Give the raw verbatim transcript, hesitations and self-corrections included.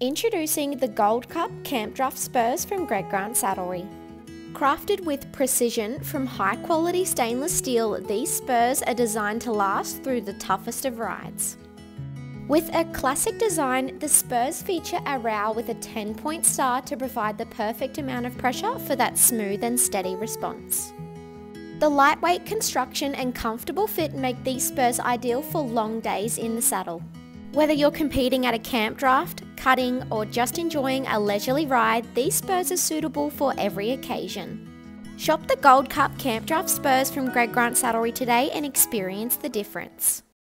Introducing the Gold Cup Campdraft Spurs from Greg Grant Saddlery. Crafted with precision from high-quality stainless steel, these spurs are designed to last through the toughest of rides. With a classic design, the spurs feature a rowel with a ten-point star to provide the perfect amount of pressure for that smooth and steady response. The lightweight construction and comfortable fit make these spurs ideal for long days in the saddle. Whether you're competing at a campdraft, cutting, or just enjoying a leisurely ride, these spurs are suitable for every occasion. Shop the Gold Cup Campdraft Spurs from Greg Grant Saddlery today and experience the difference.